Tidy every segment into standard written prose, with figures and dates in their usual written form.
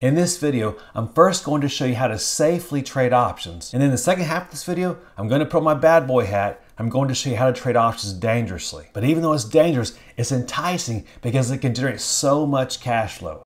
In this video, I'm first going to show you how to safely trade options. And in the second half of this video, I'm going to put on my bad boy hat. I'm going to show you how to trade options dangerously. But even though it's dangerous, it's enticing because it can generate so much cash flow.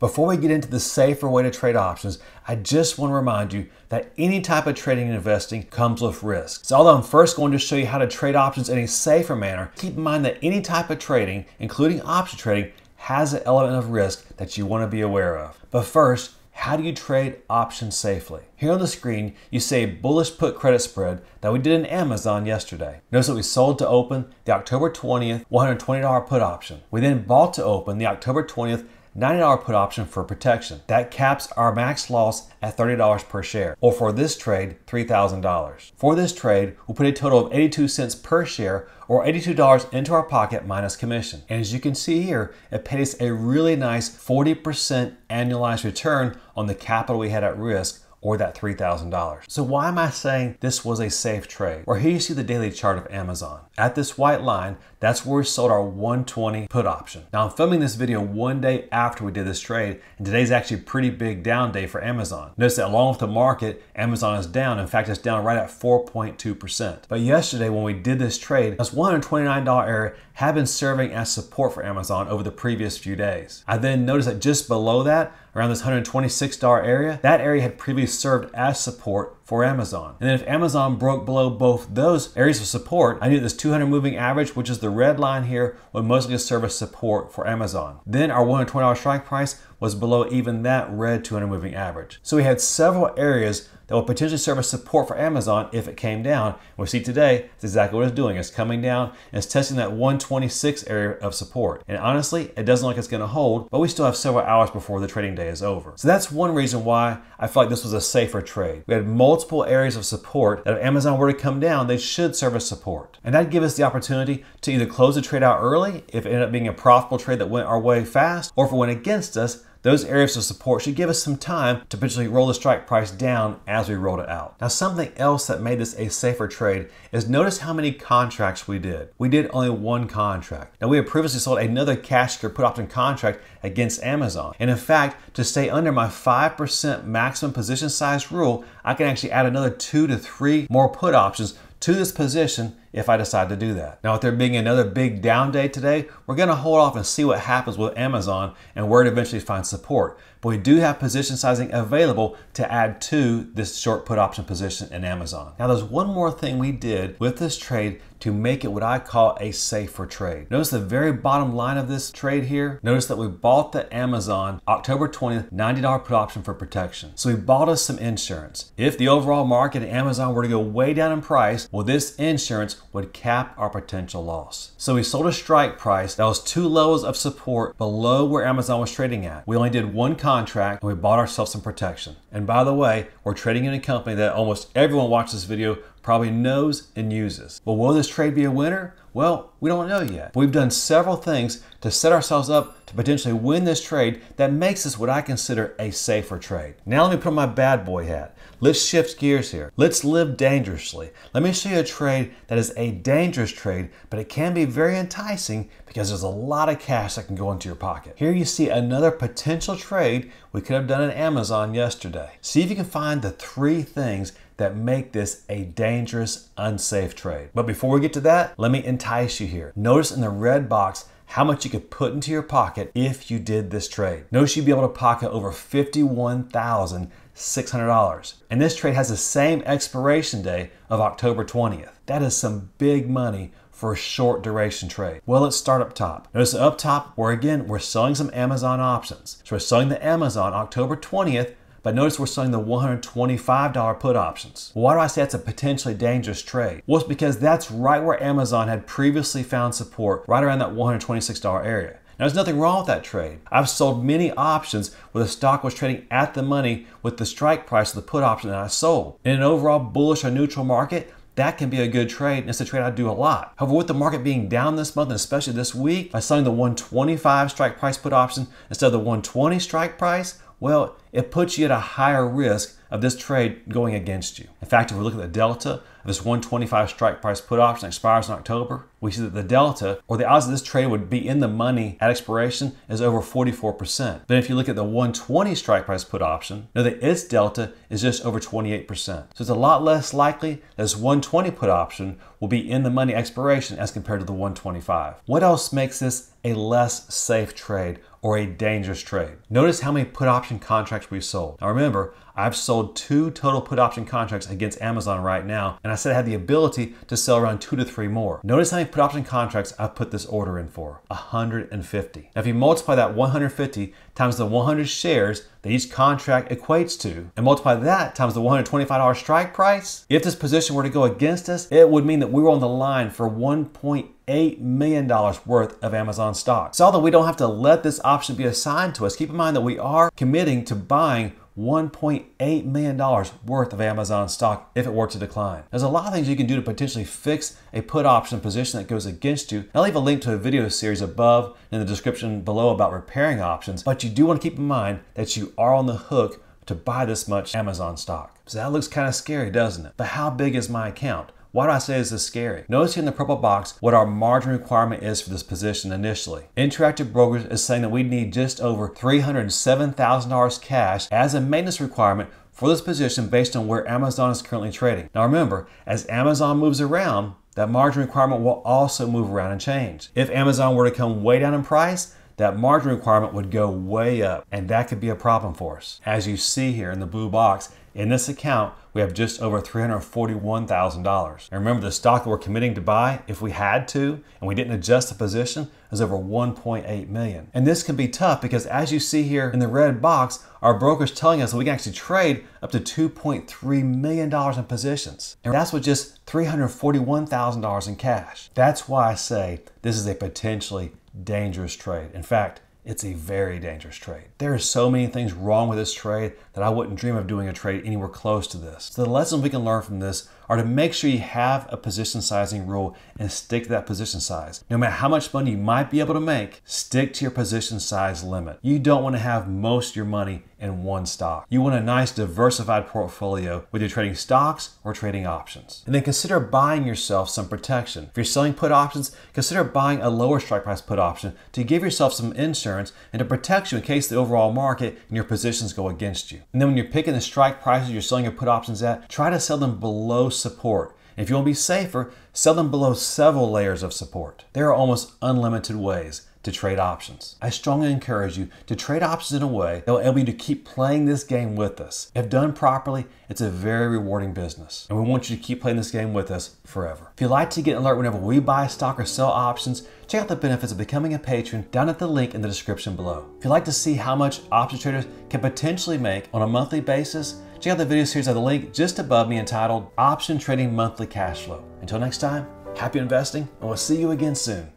Before we get into the safer way to trade options, I just want to remind you that any type of trading and investing comes with risks. So although I'm first going to show you how to trade options in a safer manner, keep in mind that any type of trading, including option trading, has an element of risk that you want to be aware of. But first, how do you trade options safely? Here on the screen, you see a bullish put credit spread that we did in Amazon yesterday. Notice that we sold to open the October 20th $120 put option. We then bought to open the October 20th $90 put option for protection. That caps our max loss at $30 per share, or for this trade, $3,000. For this trade, we'll put a total of 82 cents per share, or $82 into our pocket minus commission. And as you can see here, it paid us a really nice 40% annualized return on the capital we had at risk, or that $3,000. So why am I saying this was a safe trade? Well, here you see the daily chart of Amazon. At this white line, that's where we sold our 120 put option. Now I'm filming this video one day after we did this trade, and today's actually a pretty big down day for Amazon. Notice that along with the market, Amazon is down. In fact, it's down right at 4.2%. But yesterday when we did this trade, this $129 area had been serving as support for Amazon over the previous few days. I then noticed that just below that, around this $126 area, that area had previously served as support for Amazon. And then if Amazon broke below both those areas of support, I knew this 200 moving average, which is the red line here, would mostly serve as support for Amazon. Then our $120 strike price was below even that red 200 moving average. So we had several areas that will potentially serve as support for Amazon if it came down. We see today, that's exactly what it's doing. It's coming down and it's testing that 126 area of support. And honestly, it doesn't look like it's gonna hold, but we still have several hours before the trading day is over. So that's one reason why I feel like this was a safer trade. We had multiple areas of support that if Amazon were to come down, they should serve as support. And that'd give us the opportunity to either close the trade out early, if it ended up being a profitable trade that went our way fast, or if it went against us, those areas of support should give us some time to potentially roll the strike price down as we rolled it out. Now, something else that made this a safer trade is notice how many contracts we did. We did only one contract. Now, we had previously sold another cash secure put option contract against Amazon. And in fact, to stay under my 5% maximum position size rule, I can actually add another 2 to 3 more put options to this position if I decide to do that. Now, with there being another big down day today, we're gonna hold off and see what happens with Amazon and where it eventually finds support. But we do have position sizing available to add to this short put option position in Amazon. Now, there's one more thing we did with this trade to make it what I call a safer trade. Notice the very bottom line of this trade here. Notice that we bought the Amazon October 20th $90 put option for protection. So we bought us some insurance. If the overall market in Amazon were to go way down in price, well, this insurance would cap our potential loss. So we sold a strike price that was 2 levels of support below where Amazon was trading at. We only did one contract and we bought ourselves some protection. And by the way, we're trading in a company that almost everyone watching this video probably knows and uses. But will this trade be a winner? Well, we don't know yet. We've done several things to set ourselves up to potentially win this trade that makes this what I consider a safer trade. Now let me put on my bad boy hat. Let's shift gears here. Let's live dangerously. Let me show you a trade that is a dangerous trade, but it can be very enticing because there's a lot of cash that can go into your pocket. Here you see another potential trade we could have done in Amazon yesterday. See if you can find the 3 things that make this a dangerous, unsafe trade. But before we get to that, let me entice you here. Notice in the red box how much you could put into your pocket if you did this trade. Notice you'd be able to pocket over $51,600. And this trade has the same expiration day of October 20th. That is some big money for a short duration trade. Well, let's start up top. Notice up top where again, we're selling some Amazon options. So we're selling the Amazon October 20th, but notice we're selling the $125 put options. Why do I say that's a potentially dangerous trade? Well, it's because that's right where Amazon had previously found support, right around that $126 area. Now, there's nothing wrong with that trade. I've sold many options where the stock was trading at the money with the strike price of the put option that I sold. In an overall bullish or neutral market, that can be a good trade, and it's a trade I do a lot. However, with the market being down this month, and especially this week, by selling the $125 strike price put option instead of the $120 strike price, well, it puts you at a higher risk of this trade going against you. In fact, if we look at the delta of this 125 strike price put option that expires in October, we see that the delta, or the odds that this trade would be in the money at expiration, is over 44%. But if you look at the 120 strike price put option, know that its delta is just over 28%. So it's a lot less likely that this 120 put option will be in the money expiration as compared to the 125. What else makes this a less safe trade or a dangerous trade? Notice how many put option contracts we've sold. Now remember, I've sold 2 total put option contracts against Amazon right now, and I said I had the ability to sell around 2 to 3 more. Notice how many put option contracts I've put this order in for, 150. Now if you multiply that 150 times the 100 shares that each contract equates to, and multiply that times the $125 strike price, if this position were to go against us, it would mean that we were on the line for $1.8 million worth of Amazon stock. So although we don't have to let this option be assigned to us, keep in mind that we are committing to buying $1.8 million worth of Amazon stock if it were to decline. There's a lot of things you can do to potentially fix a put option position that goes against you. I'll leave a link to a video series above in the description below about repairing options, but you do want to keep in mind that you are on the hook to buy this much Amazon stock. So that looks kind of scary, doesn't it? But how big is my account? Why do I say this is scary? Notice here in the purple box what our margin requirement is for this position initially. Interactive Brokers is saying that we need just over $307,000 cash as a maintenance requirement for this position based on where Amazon is currently trading. Now remember, as Amazon moves around, that margin requirement will also move around and change. If Amazon were to come way down in price, that margin requirement would go way up, and that could be a problem for us. As you see here in the blue box, in this account, we have just over $341,000. And remember, the stock that we're committing to buy, if we had to, and we didn't adjust the position, is over $1.8 million. And this can be tough because, as you see here in the red box, our broker's telling us that we can actually trade up to $2.3 million in positions. And that's with just $341,000 in cash. That's why I say this is a potentially dangerous trade. In fact, it's a very dangerous trade. There are so many things wrong with this trade that I wouldn't dream of doing a trade anywhere close to this. So the lessons we can learn from this are to make sure you have a position sizing rule and stick to that position size. No matter how much money you might be able to make, stick to your position size limit. You don't want to have most of your money in one stock. You want a nice diversified portfolio, whether you're trading stocks or trading options. And then consider buying yourself some protection. If you're selling put options, consider buying a lower strike price put option to give yourself some insurance and to protect you in case the overall market and your positions go against you. And then when you're picking the strike prices you're selling your put options at, try to sell them below support. If you want to be safer, sell them below several layers of support. There are almost unlimited ways to trade options. I strongly encourage you to trade options in a way that will enable you to keep playing this game with us. If done properly, it's a very rewarding business, and we want you to keep playing this game with us forever. If you'd like to get an alert whenever we buy stock or sell options, check out the benefits of becoming a patron down at the link in the description below. If you'd like to see how much option traders can potentially make on a monthly basis, check out the video series at the link just above me entitled Option Trading Monthly Cash Flow. Until next time, happy investing, and we'll see you again soon.